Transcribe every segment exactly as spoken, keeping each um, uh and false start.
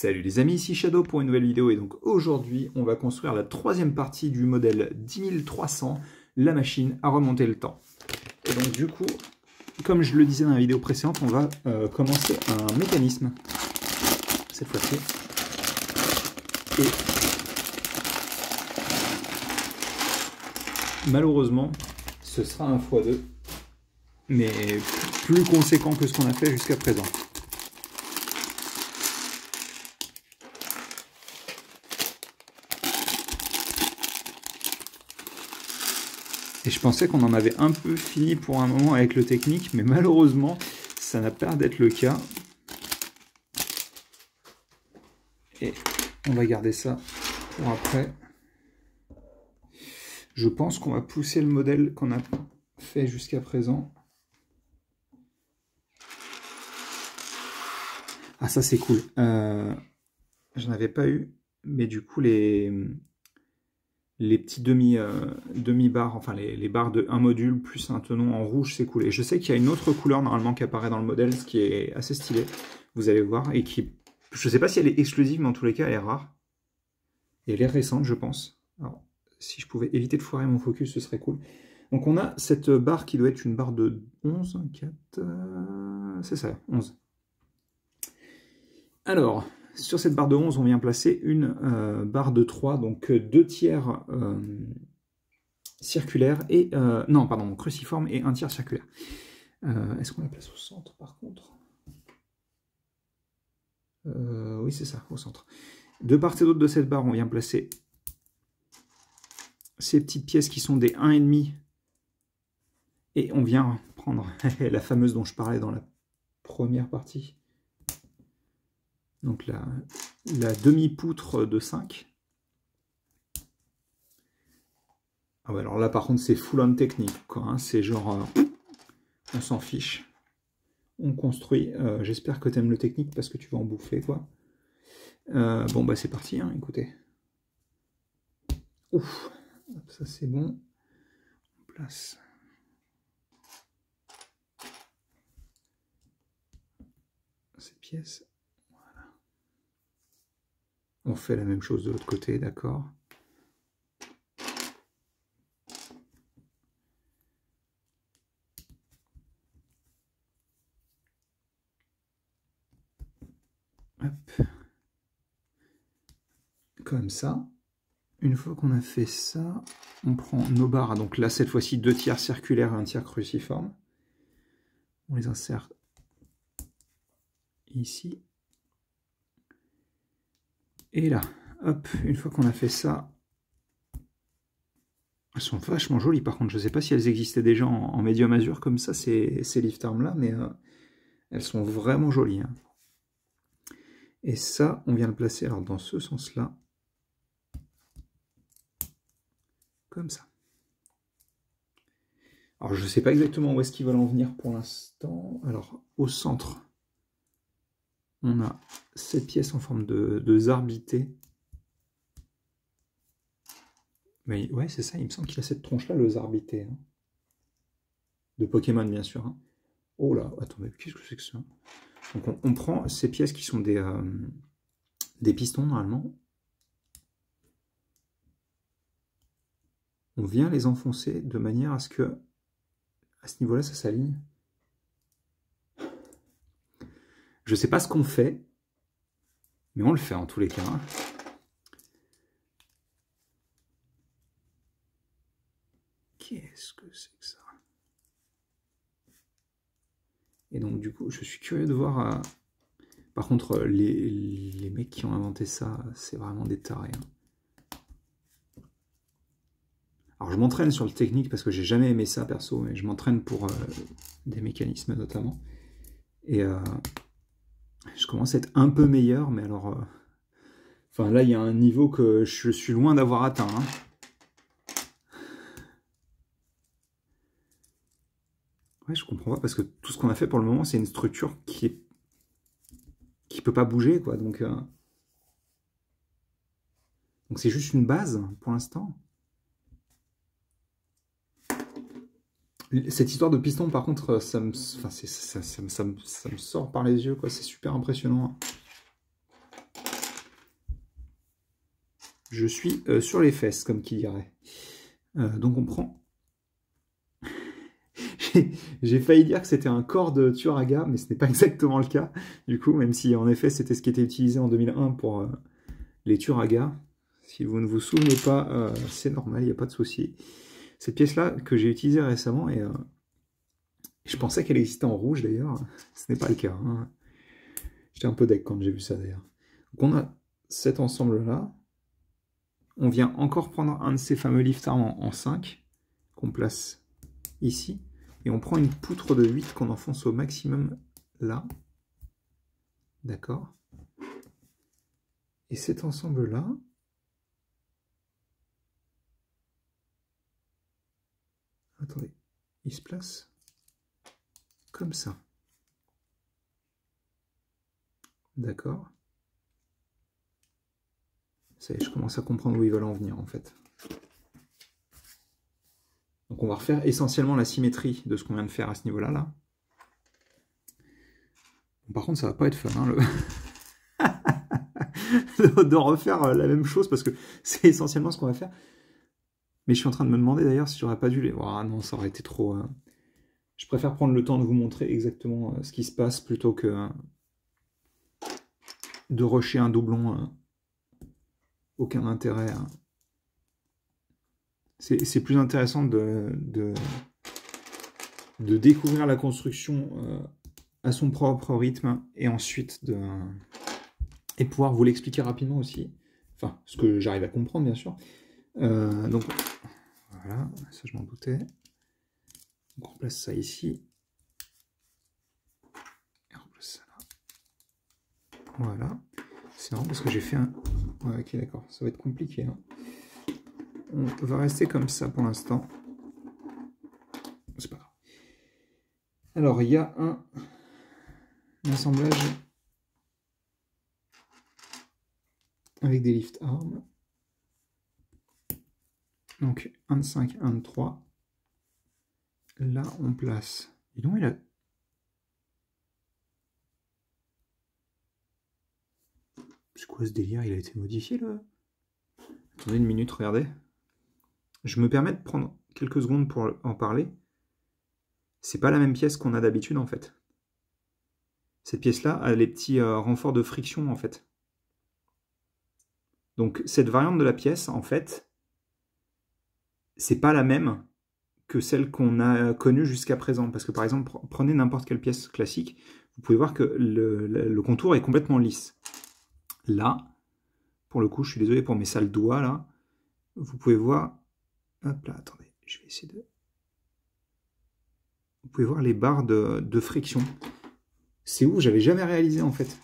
Salut les amis, ici Shadow pour une nouvelle vidéo et donc aujourd'hui on va construire la troisième partie du modèle dix mille trois cents, la machine à remonter le temps. Et donc du coup, comme je le disais dans la vidéo précédente, on va euh, commencer un mécanisme, cette fois-ci. Et malheureusement, ce sera un fois deux, mais plus conséquent que ce qu'on a fait jusqu'à présent. Et je pensais qu'on en avait un peu fini pour un moment avec le technique, mais malheureusement, ça n'a pas l'air d'être le cas. Et on va garder ça pour après. Je pense qu'on va pousser le modèle qu'on a fait jusqu'à présent. Ah, ça c'est cool. Euh, je n'avais pas eu, mais du coup, les... les petits demi, euh, demi barres, enfin les, les barres de un module plus un tenon en rouge, c'est cool. Et je sais qu'il y a une autre couleur normalement qui apparaît dans le modèle, ce qui est assez stylé, vous allez voir, et qui, je ne sais pas si elle est exclusive, mais en tous les cas, elle est rare. Et elle est récente, je pense. Alors, si je pouvais éviter de foirer mon focus, ce serait cool. Donc on a cette barre qui doit être une barre de onze, quatre, euh, c'est ça, onze. Alors... sur cette barre de onze, on vient placer une euh, barre de trois, donc deux tiers euh, circulaires et... Euh, non, pardon, cruciforme et un tiers circulaire. Euh, Est-ce qu'on la place au centre, par contre euh, Oui, c'est ça, au centre. De part et d'autre de cette barre, on vient placer ces petites pièces qui sont des un virgule cinq. Et on vient prendre la fameuse dont je parlais dans la première partie. Donc la, la demi-poutre de cinq. Ah ouais, alors là par contre c'est full on technique, quoi, hein. C'est genre euh, on s'en fiche. On construit. Euh, J'espère que tu aimes le technique parce que tu vas en bouffer, quoi. Euh, bon bah c'est parti, hein, écoutez. Ouf, ça c'est bon. On place. Ces pièces. On fait la même chose de l'autre côté, d'accord. Hop. Comme ça. Une fois qu'on a fait ça, on prend nos barres. Donc là, cette fois-ci, deux tiers circulaires et un tiers cruciforme. On les insère ici. Et là, hop, une fois qu'on a fait ça, elles sont vachement jolies par contre, je ne sais pas si elles existaient déjà en, en médium azur comme ça, ces, ces LiftArm là, mais euh, elles sont vraiment jolies. Hein. Et ça, on vient le placer alors dans ce sens-là, comme ça. Alors je ne sais pas exactement où est-ce qu'ils veulent en venir pour l'instant, alors au centre... on a cette pièce en forme de, de Zarbité. Mais ouais, c'est ça, il me semble qu'il a cette tronche-là, le Zarbité. Hein. De Pokémon, bien sûr. Hein. Oh là, attends, mais qu'est-ce que c'est que ça? Donc on, on prend ces pièces qui sont des, euh, des pistons, normalement. On vient les enfoncer de manière à ce que, à ce niveau-là, ça s'aligne. Je sais pas ce qu'on fait, mais on le fait en tous les cas. Qu'est-ce que c'est que ça? Et donc du coup, je suis curieux de voir... Euh... Par contre, les, les mecs qui ont inventé ça, c'est vraiment des tarés. Hein. Alors je m'entraîne sur le technique parce que j'ai jamais aimé ça perso, mais je m'entraîne pour euh, des mécanismes notamment. Et... Euh... je commence à être un peu meilleur, mais alors... Euh... Enfin, là, il y a un niveau que je suis loin d'avoir atteint. Hein. Ouais, je comprends pas, parce que tout ce qu'on a fait pour le moment, c'est une structure qui est... qui peut pas bouger, quoi. Donc, euh... donc c'est juste une base, pour l'instant. Cette histoire de piston, par contre, ça me, enfin, ça, ça, ça, ça, ça me sort par les yeux, quoi. C'est super impressionnant. Je suis euh, sur les fesses, comme qui dirait. Euh, donc on prend... J'ai failli dire que c'était un corps de Turaga, mais ce n'est pas exactement le cas. Du coup, même si en effet c'était ce qui était utilisé en deux mille un pour euh, les Turaga. Si vous ne vous souvenez pas, euh, c'est normal, il n'y a pas de souci. Cette pièce-là que j'ai utilisée récemment, et euh, je pensais qu'elle existait en rouge d'ailleurs, ce n'est pas le cas. Hein. J'étais un peu deck quand j'ai vu ça d'ailleurs. Donc on a cet ensemble-là. On vient encore prendre un de ces fameux LiftArm en, en cinq, qu'on place ici. Et on prend une poutre de huit qu'on enfonce au maximum là. D'accord. Et cet ensemble-là, attendez, il se place comme ça. D'accord. Ça y est, je commence à comprendre où ils veulent en venir, en fait. Donc on va refaire essentiellement la symétrie de ce qu'on vient de faire à ce niveau-là. Là. Bon, par contre, ça va pas être fun, hein, le... de refaire la même chose, parce que c'est essentiellement ce qu'on va faire. Mais je suis en train de me demander d'ailleurs si j'aurais pas dû les... Ah oh, non, ça aurait été trop... Euh... Je préfère prendre le temps de vous montrer exactement euh, ce qui se passe, plutôt que euh, de rusher un doublon. Euh... Aucun intérêt. Hein. C'est plus intéressant de, de, de découvrir la construction euh, à son propre rythme, et ensuite de et pouvoir vous l'expliquer rapidement aussi. Enfin, ce que j'arrive à comprendre, bien sûr. Euh, donc, voilà, ça je m'en doutais. Donc, on replace ça ici. Et on replace ça là. Voilà. C'est marrant parce que j'ai fait un... Ouais, ok, d'accord, ça va être compliqué. Hein. On va rester comme ça pour l'instant. C'est pas grave. Alors, il y a un, un assemblage avec des LiftArm. Donc, un de cinq, un de trois. Là, on place... Et donc, il a... C'est quoi ce délire? Il a été modifié, là? Attendez une minute, regardez. Je me permets de prendre quelques secondes pour en parler. C'est pas la même pièce qu'on a d'habitude en fait. Cette pièce-là a les petits euh, renforts de friction en fait. Donc cette variante de la pièce en fait, c'est pas la même que celle qu'on a connue jusqu'à présent. Parce que par exemple, prenez n'importe quelle pièce classique, vous pouvez voir que le, le, le contour est complètement lisse. Là, pour le coup, je suis désolé pour mes sales doigts là. Vous pouvez voir, hop là, attendez, je vais essayer de... Vous pouvez voir les barres de, de friction. C'est où j'avais jamais réalisé en fait.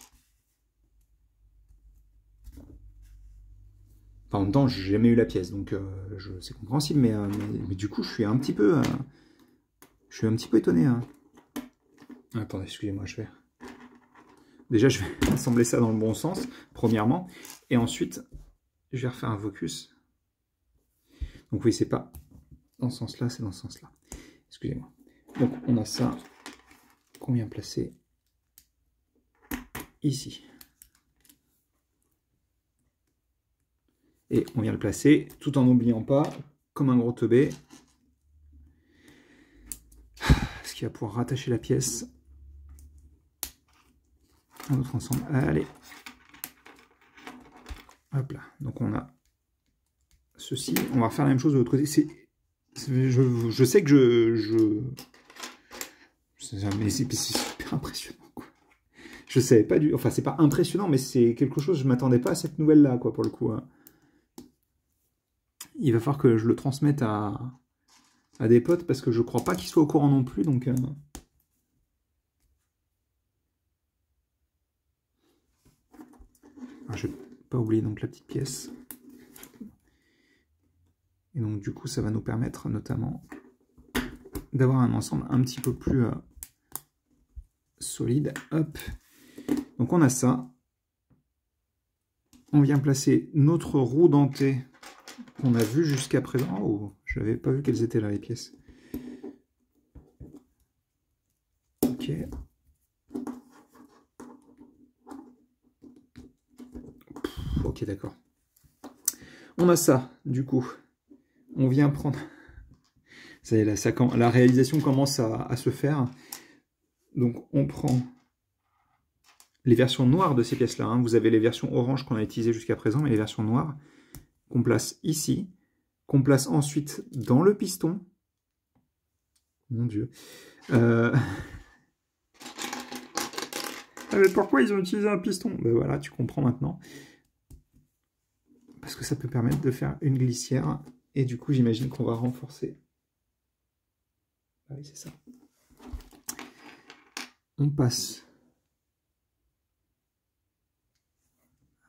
Enfin, en même temps, j'ai jamais eu la pièce, donc euh, c'est compréhensible, mais, euh, mais, mais du coup, je suis un petit peu, euh, je suis un petit peu étonné. Hein. Attendez, excusez-moi, je vais... Déjà, je vais assembler ça dans le bon sens, premièrement, et ensuite, je vais refaire un focus. Donc oui, c'est pas dans ce sens-là, c'est dans ce sens-là. Excusez-moi. Donc on a ça qu'on vient placer ici. Et on vient le placer tout en n'oubliant pas, comme un gros teubé, ce qui va pouvoir rattacher la pièce à notre ensemble. Allez. Hop là. Donc on a ceci, on va refaire la même chose de l'autre côté. C'est, je, je sais que je, je c'est super impressionnant. Quoi. Je savais pas du, enfin c'est pas impressionnant, mais c'est quelque chose. Je m'attendais pas à cette nouvelle là, quoi, pour le coup. Il va falloir que je le transmette à, à des potes parce que je crois pas qu'ils soient au courant non plus. Donc, euh... Alors, je vais pas oublier donc la petite pièce. Et donc du coup, ça va nous permettre notamment d'avoir un ensemble un petit peu plus euh, solide. Hop. Donc on a ça. On vient placer notre roue dentée qu'on a vue jusqu'à présent. Oh, je n'avais pas vu qu'elles étaient là, les pièces. Ok. Pff, ok, d'accord. On a ça, du coup. On vient prendre... Ça y est, là, ça, la réalisation commence à, à se faire. Donc, on prend les versions noires de ces pièces-là. Hein. Vous avez les versions orange qu'on a utilisées jusqu'à présent, mais les versions noires qu'on place ici, qu'on place ensuite dans le piston. Mon Dieu. Euh... Ah, mais pourquoi ils ont utilisé un piston? Ben voilà, tu comprends maintenant. Parce que ça peut permettre de faire une glissière. Et du coup, j'imagine qu'on va renforcer. Ah oui, c'est ça. On passe.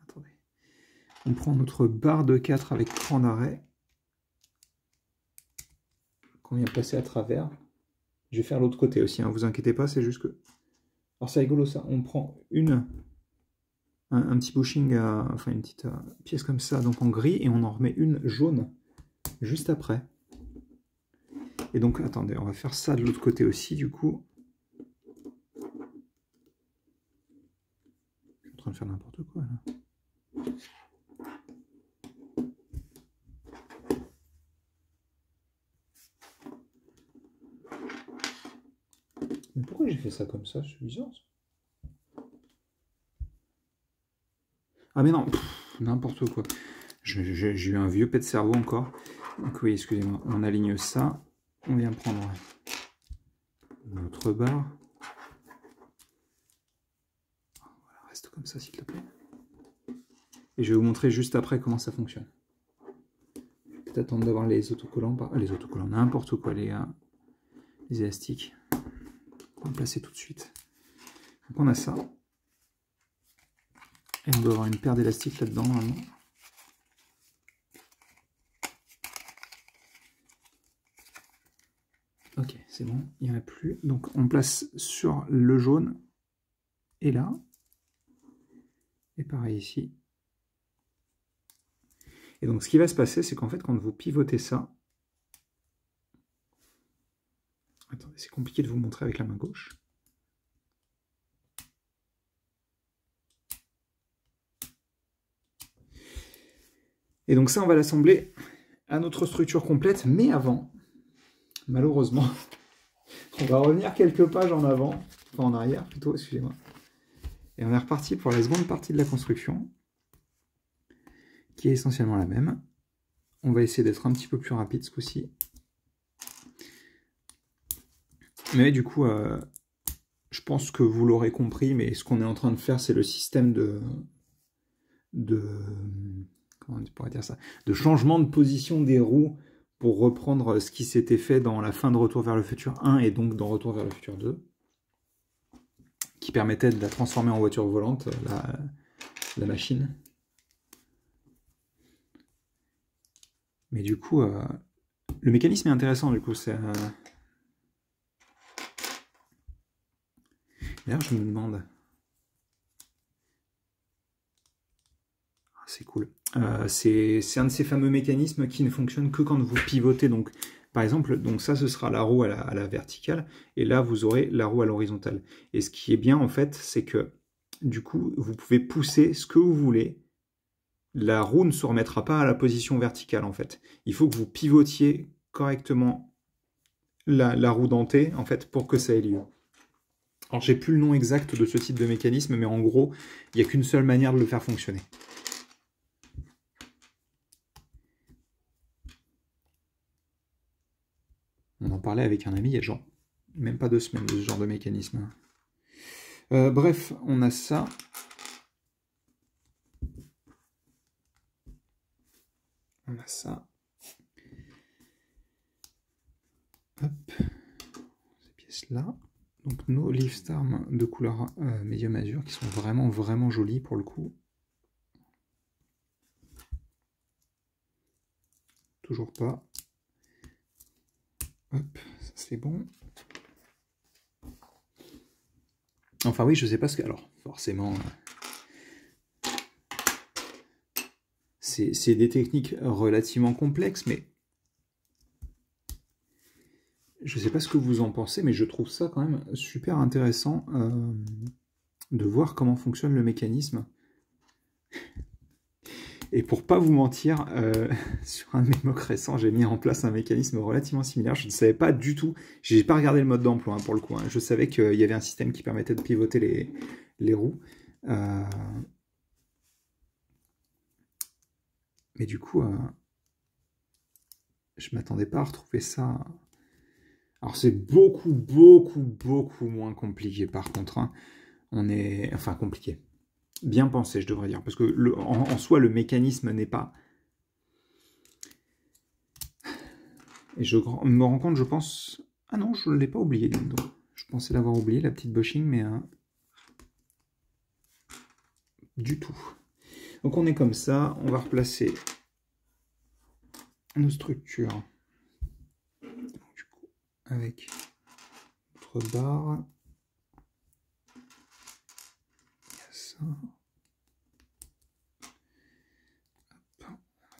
Attendez. On prend notre barre de quatre avec cran d'arrêt. Qu'on vient passer à travers. Je vais faire l'autre côté aussi, hein, vous inquiétez pas, c'est juste que... Alors c'est rigolo ça, on prend une... Un, un petit bushing, euh, enfin une petite euh, pièce comme ça, donc en gris, et on en remet une jaune juste après. Et donc, attendez, on va faire ça de l'autre côté aussi, du coup. Je suis en train de faire n'importe quoi, là. Mais pourquoi j'ai fait ça comme ça? C'est bizarre, ça. Ah mais non, n'importe quoi. J'ai eu un vieux pet de cerveau encore. Donc oui, excusez-moi, on aligne ça. On vient prendre notre barre. Voilà, reste comme ça s'il te plaît. Et je vais vous montrer juste après comment ça fonctionne. Je vais peut-être attendre d'avoir les autocollants, par... les autocollants, n'importe quoi, les, euh, les élastiques. On va le placer tout de suite. Donc on a ça. Et on doit avoir une paire d'élastiques là-dedans, normalement. Ok, c'est bon, il n'y en a plus. Donc on place sur le jaune, et là. Et pareil ici. Et donc ce qui va se passer, c'est qu'en fait, quand vous pivotez ça... Attendez, c'est compliqué de vous montrer avec la main gauche. Et donc ça, on va l'assembler à notre structure complète, mais avant, malheureusement, on va revenir quelques pages en avant, enfin en arrière plutôt, excusez-moi. Et on est reparti pour la seconde partie de la construction, qui est essentiellement la même. On va essayer d'être un petit peu plus rapide ce coup-ci. Mais du coup, euh, je pense que vous l'aurez compris, mais ce qu'on est en train de faire, c'est le système de... de... on pourrait dire ça, de changement de position des roues pour reprendre ce qui s'était fait dans la fin de Retour vers le Futur un et donc dans Retour vers le Futur deux, qui permettait de la transformer en voiture volante, la, la machine. Mais du coup, euh, le mécanisme est intéressant, du coup, c'est... Euh... D'ailleurs, je me demande... C'est cool. Euh, c'est un de ces fameux mécanismes qui ne fonctionne que quand vous pivotez. Donc, par exemple, donc ça, ce sera la roue à la, à la verticale, et là, vous aurez la roue à l'horizontale. Et ce qui est bien, en fait, c'est que, du coup, vous pouvez pousser ce que vous voulez. La roue ne se remettra pas à la position verticale, en fait. Il faut que vous pivotiez correctement la, la roue dentée, en fait, pour que ça ait lieu. Alors, j'ai plus le nom exact de ce type de mécanisme, mais en gros, il n'y a qu'une seule manière de le faire fonctionner. On en parlait avec un ami il y a genre même pas deux semaines de ce genre de mécanisme. Euh, bref, on a ça. On a ça. Hop. Ces pièces-là. Donc nos LiftArm de couleur euh, médium azur qui sont vraiment vraiment jolies pour le coup. Toujours pas. Hop, ça c'est bon. Enfin oui, je sais pas ce que... Alors, forcément... C'est des techniques relativement complexes, mais... Je sais pas ce que vous en pensez, mais je trouve ça quand même super intéressant euh, de voir comment fonctionne le mécanisme. Et pour pas vous mentir, euh, sur un de mes mocks récents, j'ai mis en place un mécanisme relativement similaire. Je ne savais pas du tout, j'ai pas regardé le mode d'emploi hein, pour le coup. Hein. Je savais qu'il y avait un système qui permettait de pivoter les, les roues. Euh... Mais du coup, euh... je m'attendais pas à retrouver ça. Alors c'est beaucoup, beaucoup, beaucoup moins compliqué par contre. Hein. On est, enfin compliqué. Bien pensé, je devrais dire, parce que le, en, en soi, le mécanisme n'est pas... Et je me rends compte, je pense... Ah non, je ne l'ai pas oublié, donc. Je pensais l'avoir oublié, la petite bushing, mais... Hein... Du tout. Donc on est comme ça, on va replacer nos structures. Donc, du coup, avec notre barre...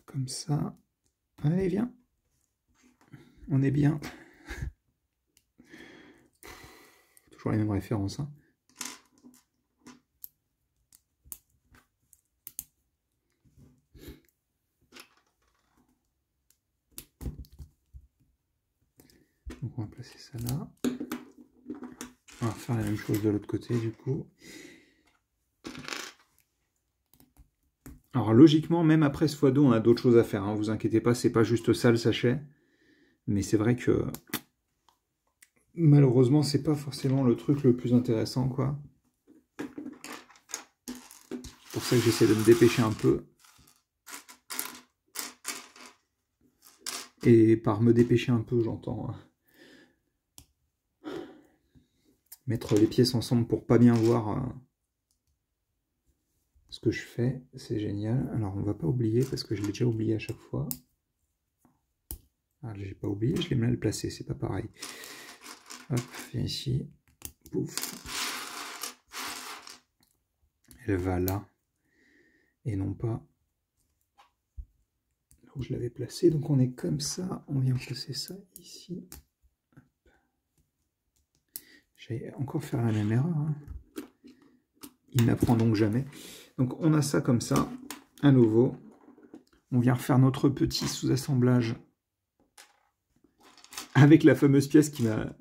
Comme ça. Allez, viens. On est bien. Toujours les mêmes références. Hein. Donc on va placer ça là. On va faire la même chose de l'autre côté du coup. Alors logiquement, même après ce fois deux, on a d'autres choses à faire. Hein. Vous inquiétez pas, c'est pas juste ça le sachet. Mais c'est vrai que malheureusement, c'est pas forcément le truc le plus intéressant, quoi. C'est pour ça que j'essaie de me dépêcher un peu. Et par me dépêcher un peu, j'entends euh, mettre les pièces ensemble pour pas bien voir. Euh, Ce que je fais, c'est génial. Alors on va pas oublier parce que je l'ai déjà oublié à chaque fois. Ah, j'ai pas oublié, je l'ai mal placé, c'est pas pareil. Hop, viens ici. Pouf. Elle va là. Et non pas là où je l'avais placé. Donc on est comme ça. On vient placer ça ici. J'allais encore faire la même erreur. Hein. Il n'apprend donc jamais. Donc on a ça comme ça, à nouveau. On vient refaire notre petit sous-assemblage avec la fameuse pièce qui m'a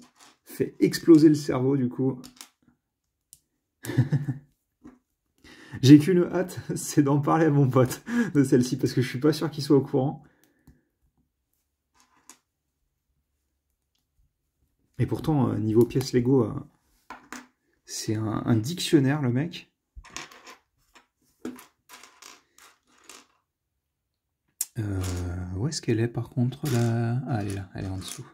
fait exploser le cerveau du coup. J'ai qu'une hâte, c'est d'en parler à mon pote de celle-ci, parce que je suis pas sûr qu'il soit au courant. Et pourtant, niveau pièce Lego, c'est un, un dictionnaire le mec. Euh, où est-ce qu'elle est par contre là? Ah, elle est là, elle est en dessous.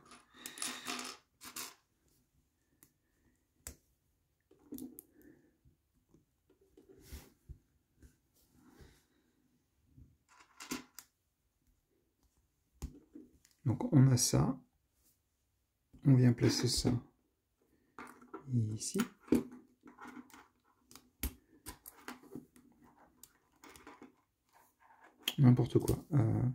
Donc on a ça. On vient placer ça ici. N'importe quoi. Euh...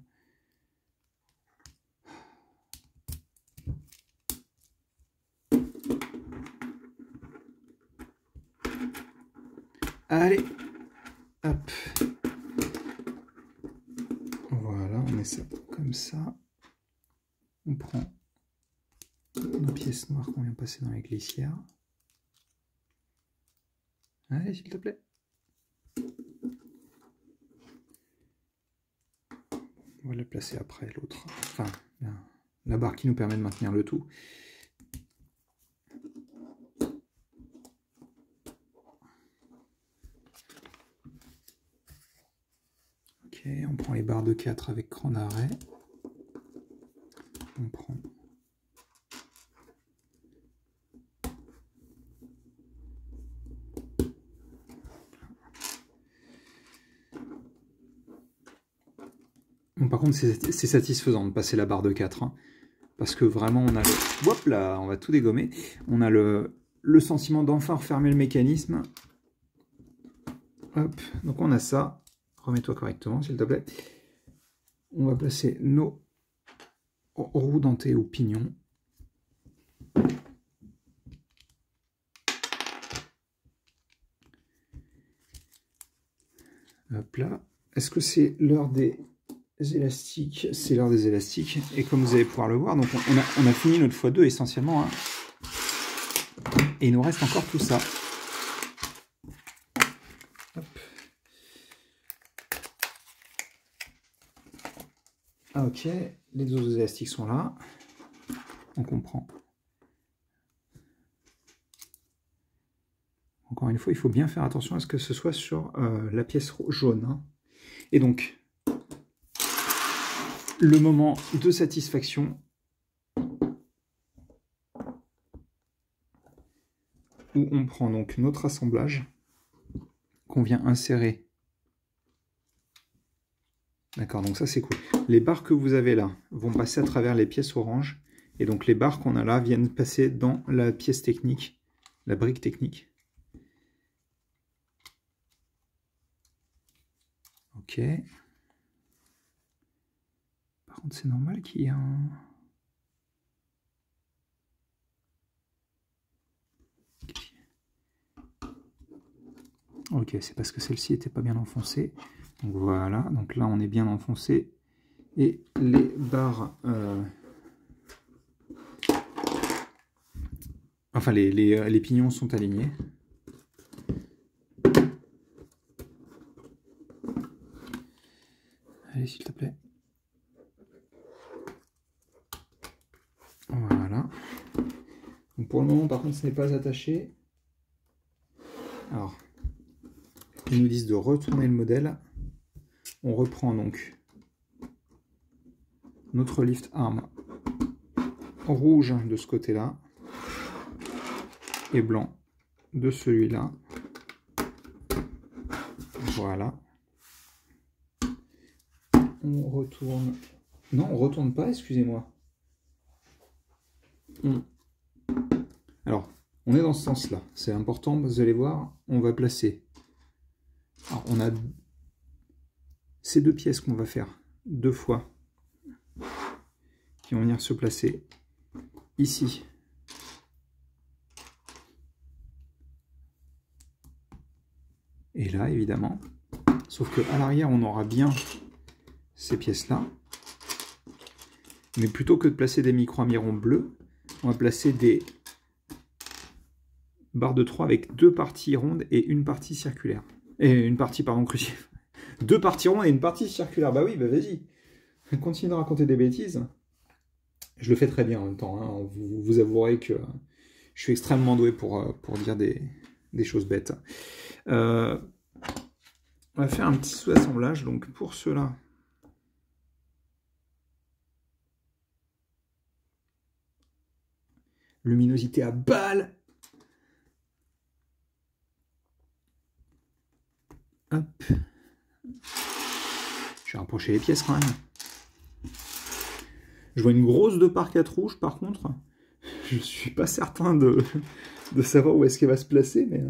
Allez, hop. Voilà, on met ça comme ça. On prend nos pièces noires qu'on vient passer dans les glissières. Allez, s'il te plaît. On va la placer après l'autre, enfin la barre qui nous permet de maintenir le tout. Ok, on prend les barres de quatre avec cran d'arrêt. On prend Par contre, c'est satisfaisant de passer la barre de quatre. Hein, parce que vraiment, on a le... Hop là, on va tout dégommer. On a le, le sentiment d'enfin refermer le mécanisme. Hop, donc on a ça. Remets-toi correctement, s'il te plaît. On va placer nos roues dentées ou pignons. Hop là. Est-ce que c'est l'heure des élastiques? C'est l'heure des élastiques. Et comme vous allez pouvoir le voir, donc on, on, a, on a fini notre fois deux essentiellement. Hein. Et il nous reste encore tout ça. Hop. Ah, ok, les deux élastiques sont là. Donc on prend. Encore une fois, il faut bien faire attention à ce que ce soit sur euh, la pièce jaune. Hein. Et donc, le moment de satisfaction où on prend donc notre assemblage qu'on vient insérer. D'accord, donc ça c'est cool. Les barres que vous avez là vont passer à travers les pièces oranges. Et donc les barres qu'on a là viennent passer dans la pièce technique, la brique technique. Ok. Par contre, c'est normal qu'il y ait un... Ok, c'est parce que celle-ci n'était pas bien enfoncée. Donc voilà, donc là on est bien enfoncé. Et les barres... Euh... Enfin, les, les, les pignons sont alignés. Allez, s'il te plaît. Voilà. Donc pour le moment, par contre, ce n'est pas attaché. Alors, ils nous disent de retourner le modèle. On reprend donc notre LiftArm rouge de ce côté-là et blanc de celui-là. Voilà. On retourne... Non, on retourne pas, excusez-moi. On... Alors, on est dans ce sens-là. C'est important, vous allez voir, on va placer. Alors, on a ces deux pièces qu'on va faire deux fois qui vont venir se placer ici. Et là, évidemment. Sauf qu'à l'arrière, on aura bien ces pièces-là. Mais plutôt que de placer des micro-amirons bleus, on va placer des barres de trois avec deux parties rondes et une partie circulaire. Et une partie, pardon, crucifère. Deux parties rondes et une partie circulaire. Bah oui, bah vas-y. Continue de raconter des bêtises. Je le fais très bien en même temps. Hein. Vous, vous avouerez que je suis extrêmement doué pour, pour dire des, des choses bêtes. Euh, on va faire un petit sous-assemblage. Donc pour cela, luminosité à balle. Hop. Je vais rapprocher les pièces quand même. Je vois une grosse deux par quatre rouge par contre. Je ne suis pas certain de, de savoir où est-ce qu'elle va se placer, mais...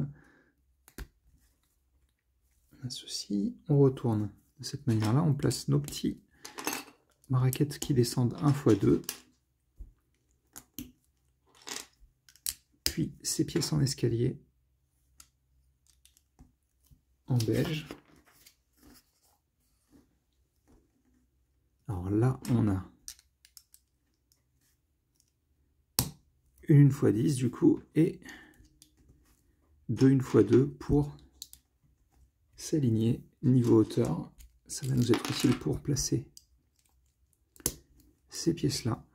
Ceci, on retourne de cette manière là, on place nos petits raquettes qui descendent un fois deux, puis ces pièces en escalier en beige. Alors là on a une fois dix du coup et deux une fois deux pour s'aligner niveau hauteur. Ça va nous être utile pour placer ces pièces là.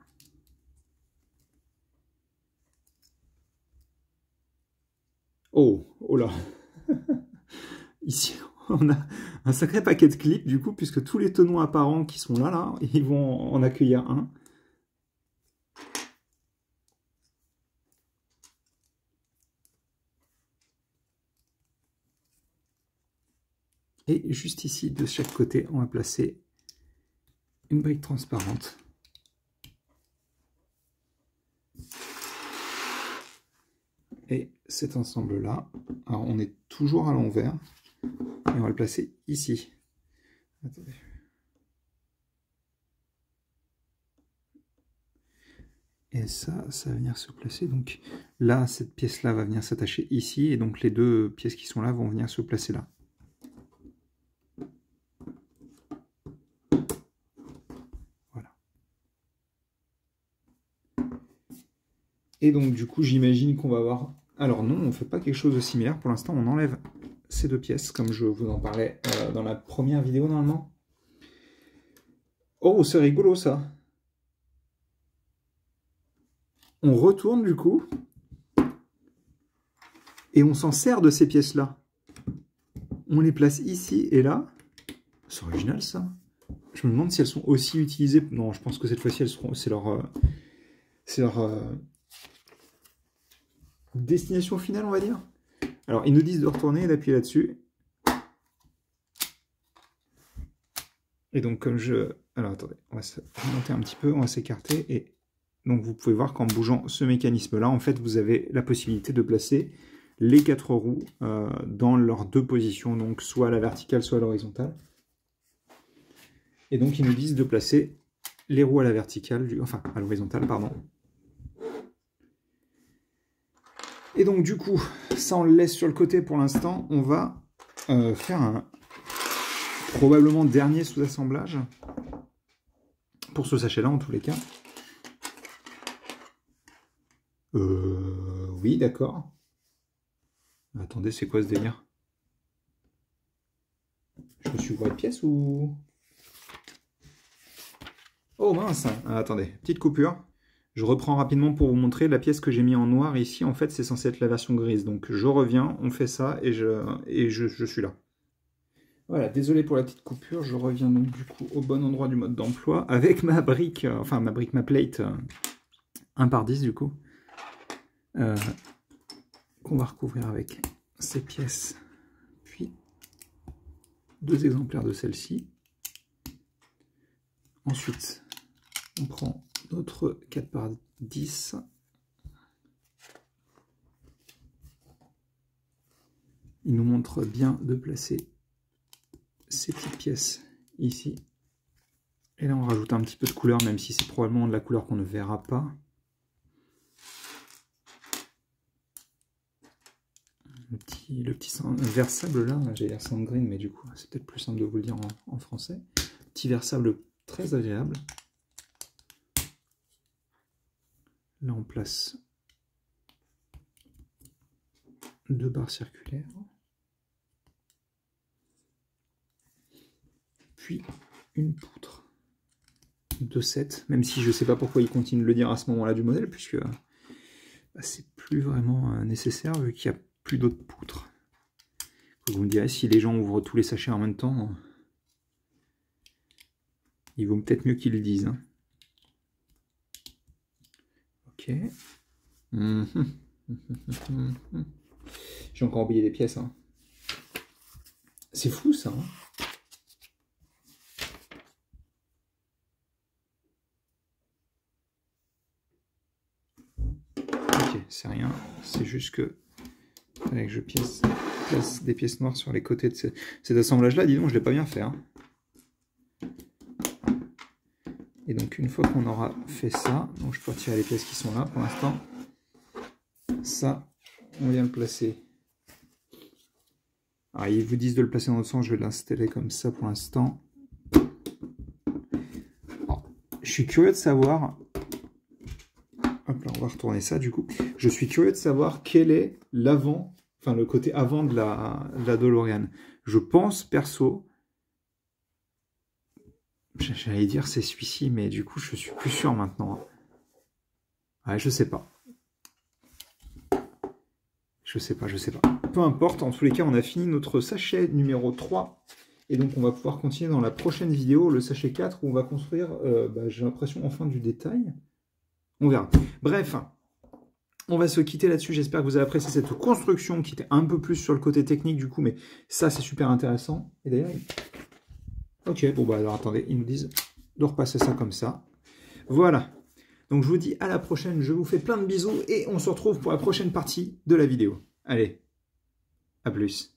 Oh, oh là. Ici on a un sacré paquet de clips du coup, puisque tous les tenons apparents qui sont là là, ils vont en accueillir un. Et juste ici, de chaque côté, on va placer une brique transparente. Et cet ensemble-là, alors on est toujours à l'envers, et on va le placer ici. Attendez. Et ça, ça va venir se placer. Donc là, cette pièce-là va venir s'attacher ici, et donc les deux pièces qui sont là vont venir se placer là. Et donc du coup j'imagine qu'on va avoir... Alors non, on ne fait pas quelque chose de similaire. Pour l'instant on enlève ces deux pièces comme je vous en parlais euh, dans la première vidéo normalement. Oh c'est rigolo ça. On retourne du coup et on s'en sert de ces pièces là. On les place ici et là. C'est original ça. Je me demande si elles sont aussi utilisées. Non, je pense que cette fois-ci, elles seront. C'est leur, euh... c'est leur euh... destination finale, on va dire. Alors, ils nous disent de retourner et d'appuyer là-dessus. Et donc, comme je... Alors, attendez, on va se monter un petit peu, on va s'écarter. Et donc, vous pouvez voir qu'en bougeant ce mécanisme-là, en fait, vous avez la possibilité de placer les quatre roues euh, dans leurs deux positions, donc soit à la verticale, soit à l'horizontale. Et donc ils nous disent de placer les roues à la verticale, du... enfin à l'horizontale, pardon. Et donc du coup, ça on le laisse sur le côté pour l'instant. On va euh, faire un probablement dernier sous-assemblage pour ce sachet-là en tous les cas. Euh... Oui, d'accord. Attendez, c'est quoi ce délire? Je me suis ouvert une pièce ou... Oh mince, ah, attendez, petite coupure. Je reprends rapidement pour vous montrer la pièce que j'ai mis en noir ici. En fait, c'est censé être la version grise. Donc je reviens, on fait ça et, je, et je, je suis là. Voilà, désolé pour la petite coupure. Je reviens donc du coup au bon endroit du mode d'emploi avec ma brique, euh, enfin ma brique, ma plate euh, un par dix du coup. Euh, qu'on va recouvrir avec ces pièces, puis deux exemplaires de celle-ci. Ensuite, on prend notre quatre par dix. Il nous montre bien de placer ces petites pièces ici. Et là, on rajoute un petit peu de couleur, même si c'est probablement de la couleur qu'on ne verra pas. Le petit, le petit versable là, j'allais dire sand green, mais du coup, c'est peut-être plus simple de vous le dire en, en français. Petit versable très agréable. Là, on place deux barres circulaires. Puis une poutre de sept, même si je ne sais pas pourquoi il continue de le dire à ce moment-là du modèle, puisque euh, bah, c'est plus vraiment euh, nécessaire vu qu'il y a plus d'autres poutres. Vous me direz, si les gens ouvrent tous les sachets en même temps, il vaut peut-être mieux qu'ils le disent. Hein. Ok. Mmh. Mmh. J'ai encore oublié des pièces. Hein. C'est fou ça. Hein. Ok, c'est rien. C'est juste que... Allez, je pièce, place des pièces noires sur les côtés de ce, cet assemblage-là. Dis donc, je ne l'ai pas bien fait. Hein. Et donc, une fois qu'on aura fait ça, donc je peux retirer les pièces qui sont là pour l'instant. Ça, on vient le placer. Alors, ils vous disent de le placer dans l'autre sens. Je vais l'installer comme ça pour l'instant. Je suis curieux de savoir... Hop là, on va retourner ça du coup. Je suis curieux de savoir quel est l'avant, enfin le côté avant de la, de la DeLorean. Je pense perso, j'allais dire c'est celui-ci, mais du coup je suis plus sûr maintenant. Ouais, je sais pas. Je sais pas, je sais pas. Peu importe, en tous les cas, on a fini notre sachet numéro trois. Et donc on va pouvoir continuer dans la prochaine vidéo, le sachet quatre, où on va construire, euh, bah, j'ai l'impression, enfin du détail. On verra. Bref, on va se quitter là-dessus. J'espère que vous avez apprécié cette construction qui était un peu plus sur le côté technique du coup, mais ça, c'est super intéressant. Et d'ailleurs, il... ok, bon, bah alors attendez, ils nous disent de repasser ça comme ça. Voilà. Donc, je vous dis à la prochaine. Je vous fais plein de bisous et on se retrouve pour la prochaine partie de la vidéo. Allez, à plus.